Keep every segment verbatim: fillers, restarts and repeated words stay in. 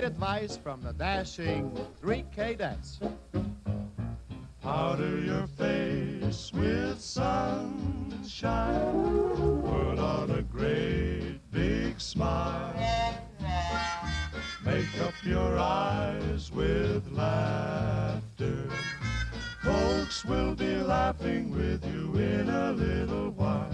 great advice from the dashing three K Dance. Powder your face with sunshine, put on a great big smile, make up your eyes with laughter, folks will be laughing with you in a little while.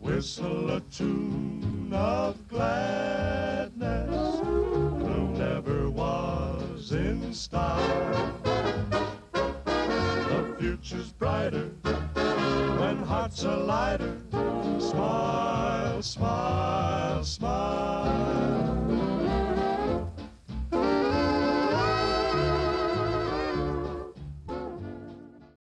Whistle a tune of gladness, who never was in style. The future's brighter when hearts are lighter. Smile, smile, smile.